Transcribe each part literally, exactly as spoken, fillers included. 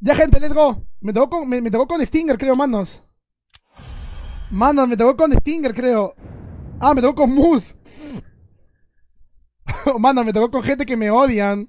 Ya, gente, let's go. Me tocó con, me, me tocó con Stinger, creo, manos. Manos, me tocó con Stinger, creo. Ah, me tocó con Moose. Manos, me tocó con gente que me odian.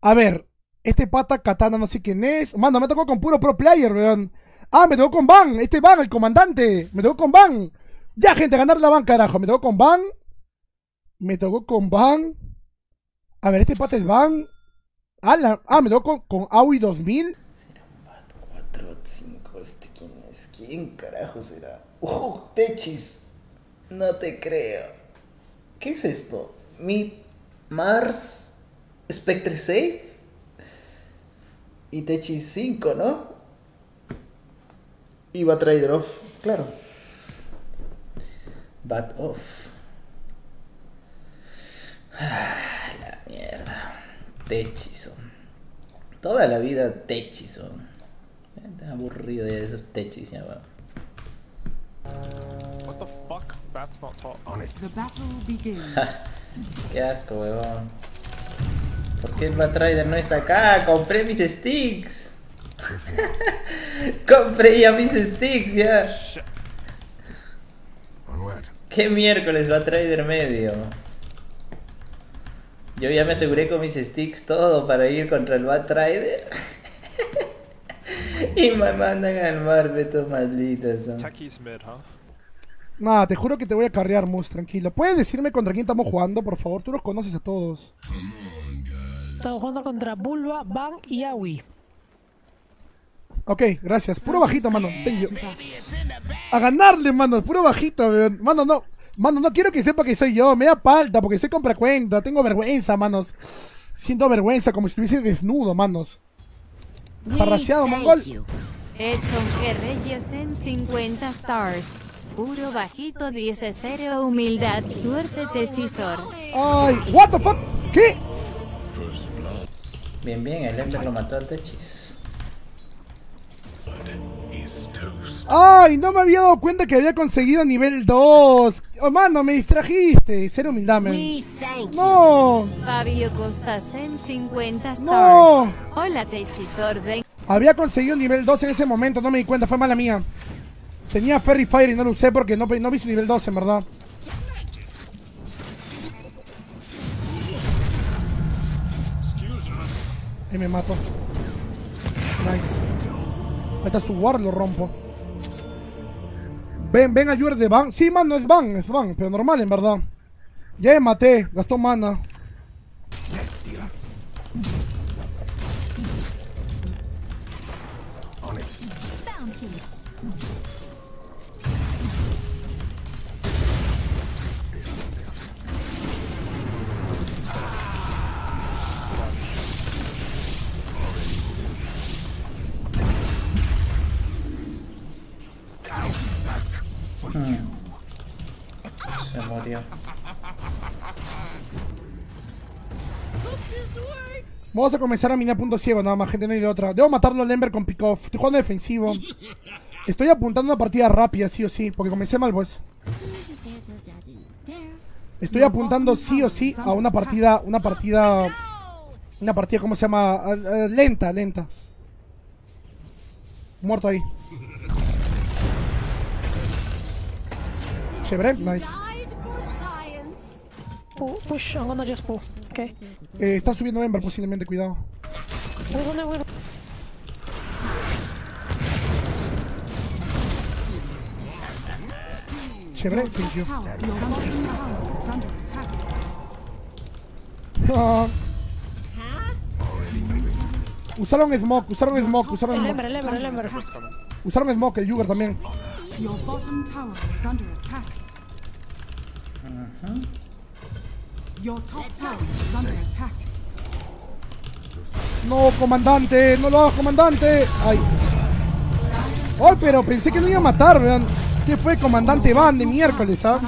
A ver, este pata Katana, no sé quién es. Manos, me tocó con puro pro player, weón. Ah, me tocó con Vann. Este Vann, el comandante. Me tocó con Vann. Ya, gente, ganar la Vann, carajo. Me tocó con Vann. Me tocó con Vann. A ver, este pata es Vann. Ah, la, ah, me tocó con, con Awi dos mil. Será un bat cuatro cinco. Este quién es. ¿Quién carajo será? ¡Uh! Techies. No te creo. ¿Qué es esto? Mi Mars Spectre seis y Techies cinco, ¿no? Y Batrider off, claro. Bat off. Ah, la mierda. Techies. Toda la vida Techies. Está aburrido de esos Techies, ya va. What the fuck? That's not top on it. The battle begins. Qué asco, weón. ¿Por qué el Batrider no está acá? Compré mis sticks. Compré ya mis sticks, ya. ¿Qué miércoles va a traer medio? Yo ya me aseguré con mis sticks todo para ir contra el Batrider. Y me mandan al mar, beto malditos son. Nah, te juro que te voy a carrear, Moose, tranquilo. ¿Puedes decirme contra quién estamos jugando, por favor? Tú los conoces a todos. Estamos jugando contra Bulba, Vann y Awi. Ok, gracias. Puro bajito, mano. Thank you. A ganarle, mano. Puro bajito, weón. Mano, no. Mano, no quiero que sepa que soy yo. Me da palta porque soy compra cuenta. Tengo vergüenza, manos. Siento vergüenza como si estuviese desnudo, manos. Jarraseado, mongol. Edson G. Reyes en cincuenta stars. Puro bajito, diez cero. Humildad, suerte, techizor. Ay, what the fuck? ¿Qué? Bien, bien. El Ember lo mató al Techis. Ay, no me había dado cuenta que había conseguido nivel dos. Oh, mano, me distrajiste. Ser humildad, man. No. Fabio Costas en cincuenta. No. Hola, Techizor. Había conseguido nivel dos en ese momento, no me di cuenta, fue mala mía. Tenía Fairy Fire y no lo usé porque no, no vi su nivel dos, en verdad. Y me mato. Nice. Hasta su guard lo rompo. Ven, ven a ayudar de Vann. Sí, mano, es Vann, es Vann, pero normal en verdad. Ya me maté, gastó mana. Se murió. Vamos a comenzar a minar punto ciego, nada más, gente, no hay de otra. Debo matarlo al Ember con pick-off. Estoy jugando defensivo. Estoy apuntando una partida rápida, sí o sí, porque comencé mal, pues. Estoy apuntando sí o sí a una partida, una partida, una partida, ¿cómo se llama? Uh, uh, lenta, lenta. Muerto ahí. Chévere, nice. Pull, push, I'm gonna just pull. Okay. Eh, está subiendo Ember posiblemente, cuidado. Chévere, thank you. Ah. Usaron smoke, usaron smoke, usaron smoke. El Ember, el Ember, el Ember. Usaron smoke, el Yuger también. Your bottom tower is under attack. Uh-huh. Your top tower is under attack. No, comandante, no lo hagas, comandante. Ay. Ay, oh, pero pensé que no iba a matar, vean. ¿Qué fue, comandante Vann de miércoles, ah?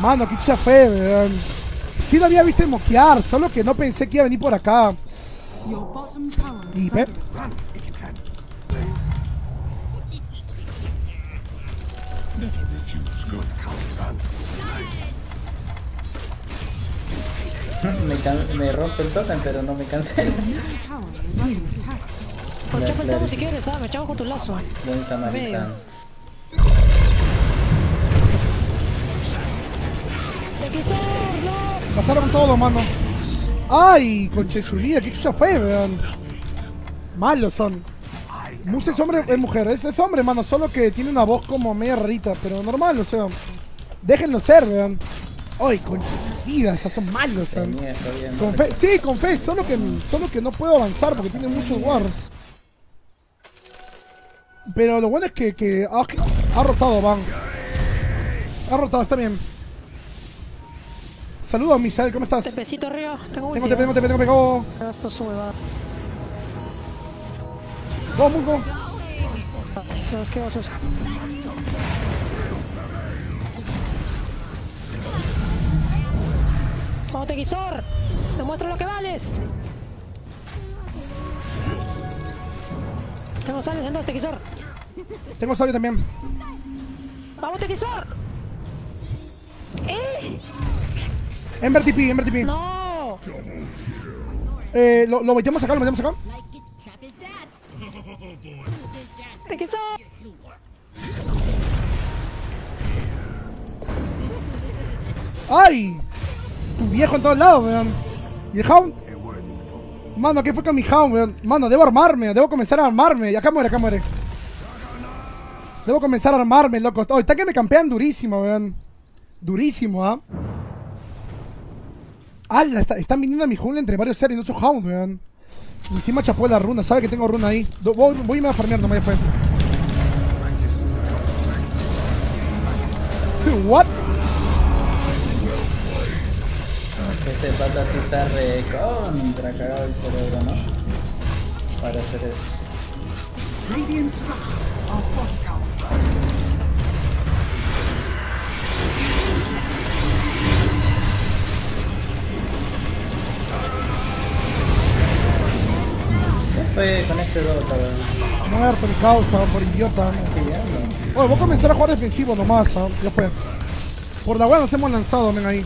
Mano, qué chicha fue, vean. Sí lo había visto moquear, solo que no pensé que iba a venir por acá. Y ve. Me, can me rompe el totem, pero no me cancela. Pues echa el si quieres, ¿sabes? Me echamos con tu lazo. Buen samaritano. ¡Te quiso! ¡No! Mataron todo, mano. ¡Ay! Conche su vida, qué chucha fue, weón. Malos son. Moose es hombre, es mujer, es, es hombre, mano. Solo que tiene una voz como media rarita, pero normal, o sea. Déjenlo ser, weón. ¡Ay, conche su vida! Esas son malos, weón. Sí, con fe, solo que, solo que no puedo avanzar porque tiene muchos guards. Pero lo bueno es que, que ha, ha rotado, Van. Ha rotado, está bien. Saludos, Misael, ¿cómo estás? Tepecito arriba, tengo un T P, tengo T P, tengo pegado. Esto sube, va. Go, Mungo. Se los quedo, se los quedo. Vamos, Tequisor. Te muestro lo que vales. Tengo sales entonces, Tequisor. Tengo sales también. Vamos, Tequisor. Eh. Ember T P, Ember T P. No. Eh, lo, lo metemos acá, lo metemos acá. Te quiso. ¡Ay! Tu viejo en todos lados, weón. ¿Y el Hound? Mano, ¿qué fue con mi Hound, weón? Mano, debo armarme, debo comenzar a armarme. Y acá muere, acá muere. Debo comenzar a armarme, loco. Oh, está que me campean durísimo, weón. Durísimo, ¿ah? ¿eh? ¡Hala! Está, están viniendo a mi jungla entre varios seres, no soy Hound, weón. Encima chapó la runa, sabe que tengo runa ahí. Do voy, voy y me voy a farmear, no me fue. ¿What? Este pata sí está recontra cagado el cerebro, ¿no? Para hacer eso. Estoy con este Dota, weón. No voy a dar por causa, por idiota. Oye, voy a comenzar a jugar defensivo nomás, ¿sabes? Ya fue. Por la weá nos hemos lanzado, ven ahí.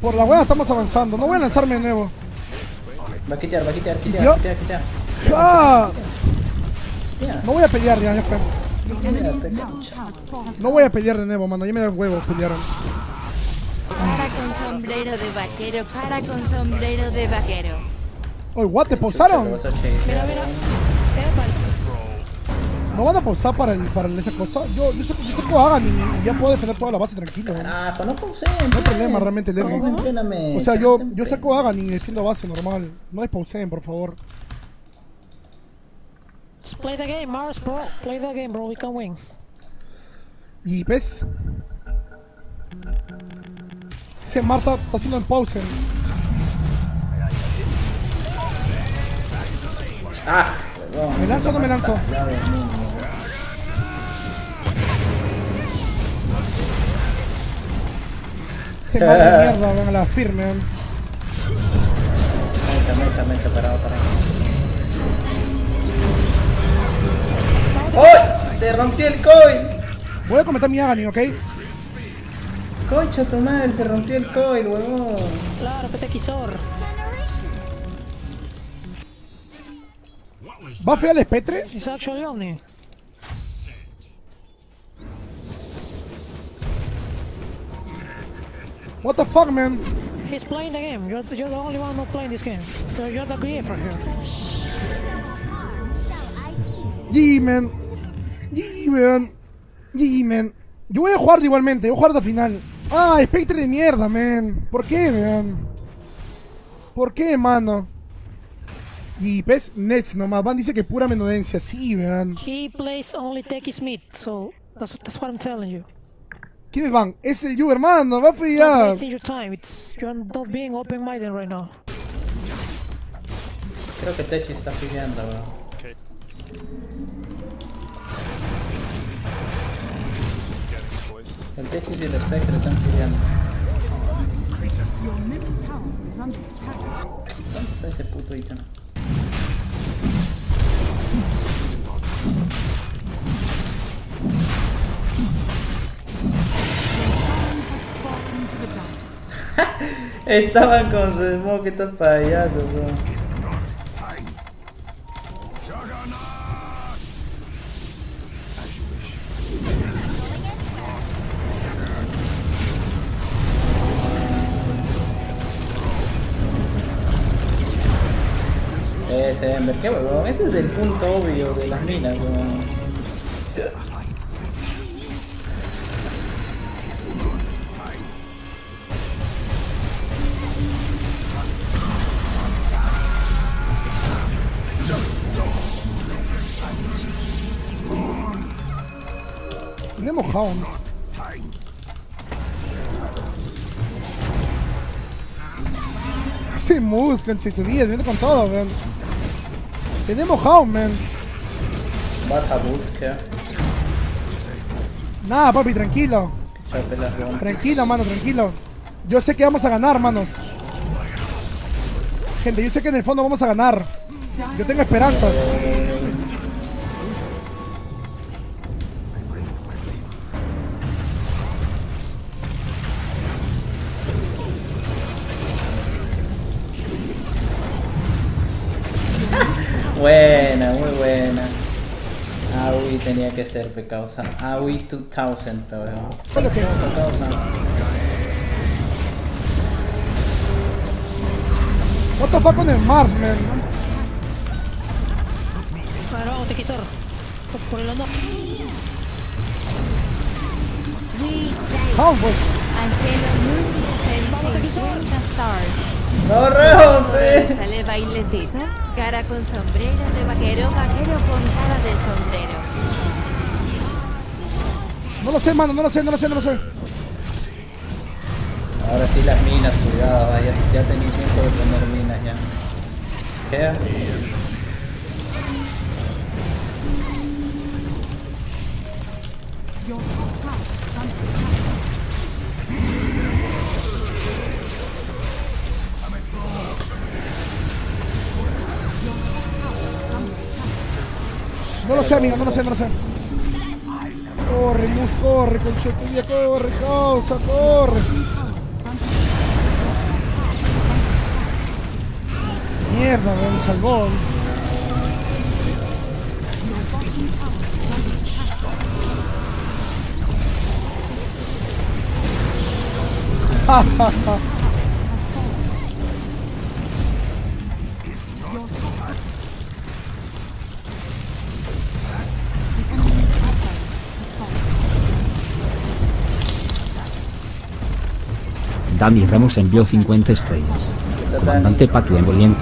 Por la weá estamos avanzando, no voy a lanzarme de nuevo. Va a quitar, va a quitar, quitar, ¿Yo? quitar, quitar. ¡Ah! No voy a pelear ya, ya fue. No voy a pelear de nuevo, mano, ya me da el huevo, pelearon. Para con sombrero de vaquero, para con sombrero de vaquero. Oye, what, ¿te pausaron? Mira, mira, ¿no van a pausar para, el, para esa cosa? Yo, yo sé que hagan y ya puedo defender toda la base tranquilo. Ah, no pausé. No hay problema realmente, Lerry. O sea, yo, yo saco hagan y defiendo base normal. No despausen, por favor. Play the game, Mars, bro. Play the game, bro. We can win. ¿Y ves? Marta está haciendo en pause. Ah, no, ¿me lanzo o no me lanzo? Se mata de mierda, venga la firme. Mecha, mecha, mecha, parado, parado. ¡Oh! Se rompió el coin. Voy a comentar mi Agani, ¿ok? Concha tu madre, se rompió el coil, huevón. Claro, Tequisor. ¿Va feo el Spectre? Es actually Omni. What the fuck, man? He's playing the game. You're, you're the only one not playing this game. So you're the creator here. G, man. G, man. G, man. Yo voy a jugar igualmente, voy a jugar hasta final. Ah, Spectre de mierda, man. ¿Por qué, man? ¿Por qué, mano? Y ves Nets nomás. Van dice que pura menudencia. Sí, man. He plays only Techies mid, so that's, that's what I'm telling you. ¿Quién es Van? Es el Juber, mano. Va a fallar. You're wasting your time. It's, you're not being open-minded right now. Creo que Techies está pillando, man. Okay. El Techies y el Spectre están peleando. ¿Dónde está ese puto ítem? Estaban con Resmoke, estos payasos, ¿no? Ese Ember, qué huevón, ese es el punto obvio de las minas, huevón. Tenemos Hound. Ese Moose con Chisubias, viene con todo, weón. Tenemos Hound, man. Baja busca. Nah, papi, tranquilo. Tranquilo, mano, tranquilo. Yo sé que vamos a ganar, manos. Gente, yo sé que en el fondo vamos a ganar. Yo tengo esperanzas. Buena, muy buena. Awi tenía que ser pecausa. Awi dos mil, pero ¿cuál es que vamos a causar? What the fuck con el Mars, man. Claro, te quiso. Por el honor. Vamos, pues. Vamos, te quiso. ¡No rompe! Sale bailecito, cara con sombrero de vaquero, vaquero con cara de sombrero. No lo sé, mano, no lo sé, no lo sé, no lo sé. Ahora sí las minas, cuidado, ya, ya tení tiempo de poner minas ya. ¿Qué? No lo sé, amigo, no lo sé, no lo sé. Corre, Moose, corre, conchetilla, corre, causa, corre. Mierda, me salvó. Ja, ja, ja. Danny Ramos envió cincuenta estrellas. Comandante Patu envolviente.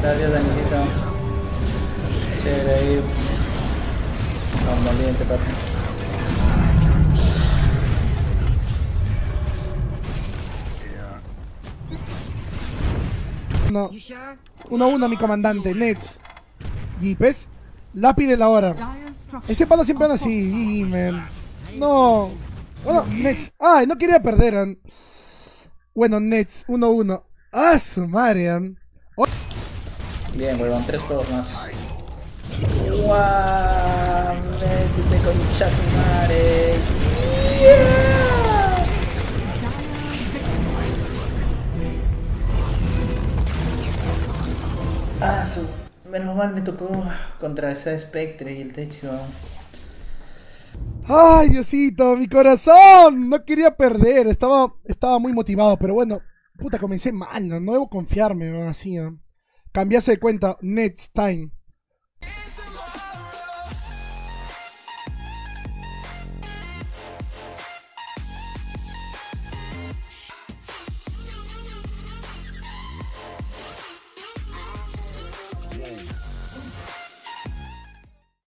Gracias, Dannycito. Chévere ahí. Envolviente, Patu. No. Uno a uno, mi comandante. Nets. Jeepes. Lápiz de la hora. Ese palo siempre anda así, man. No. Bueno, Nets. Ay, no quería perder, man. Bueno, Nets, uno uno. Ah, su madre, man. Oh. Bien, huevón, tres juegos más. ¡Guau! ¡Métete con Chatumare! ¡Yeah! Ah, su... Menos mal me tocó contra esa Spectre y el Techies, ¿no? Ay, Diosito, mi corazón. No quería perder, estaba, estaba muy motivado, pero bueno, puta, comencé mal, no, no debo confiarme, man, así, ¿no? Cambiase de cuenta, next time.